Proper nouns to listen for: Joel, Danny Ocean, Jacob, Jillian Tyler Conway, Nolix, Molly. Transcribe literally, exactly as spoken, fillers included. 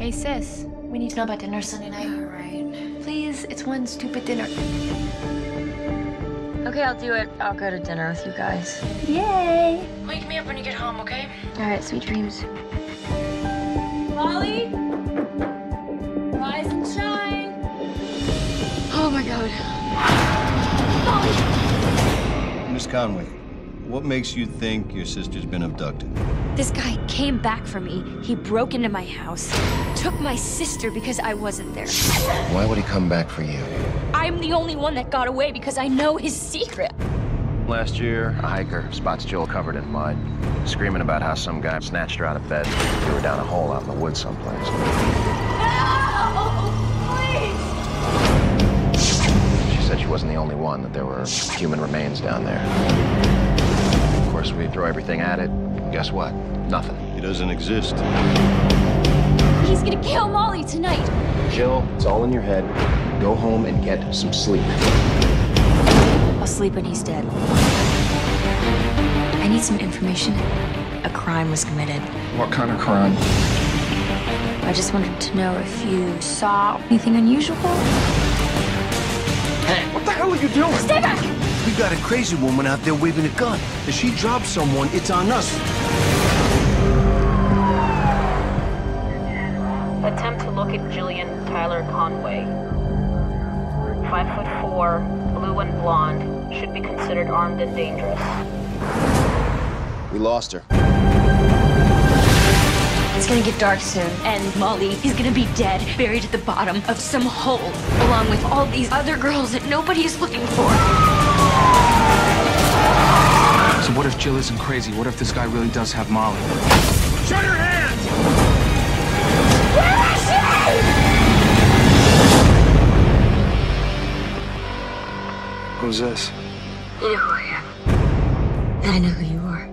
Hey, sis. We need to know about dinner Sunday night. All right. Please, it's one stupid dinner. Okay, I'll do it. I'll go to dinner with you guys. Yay! Wake me up when you get home, okay? All right, sweet dreams. Molly? Rise and shine! Oh, my God. Molly! Miss Conway, what makes you think your sister's been abducted? This guy came back for me. He broke into my house, took my sister because I wasn't there. Why would he come back for you? I'm the only one that got away because I know his secret. Last year, a hiker spots Joel covered in mud, screaming about how some guy snatched her out of bed and threw her down a hole out in the woods someplace. No! Please! She said she wasn't the only one, that there were human remains down there. Of course, we throw everything at it. Guess what? Nothing. He doesn't exist. He's gonna kill Molly tonight. Jill, it's all in your head. Go home and get some sleep. I'll sleep when he's dead. I need some information. A crime was committed. What kind of crime? I just wanted to know if you saw anything unusual. Hey, what the hell are you doing? Stay back! We got a crazy woman out there waving a gun. If she drops someone, it's on us. Attempt to look at Jillian Tyler Conway. Five foot four, blue and blonde, should be considered armed and dangerous. We lost her. It's gonna get dark soon, and Molly is gonna be dead, buried at the bottom of some hole, along with all these other girls that nobody is looking for. So what if Jill isn't crazy? What if this guy really does have Molly? Shut her hands! Where is she? Who's this? You know who I am. I know who you are.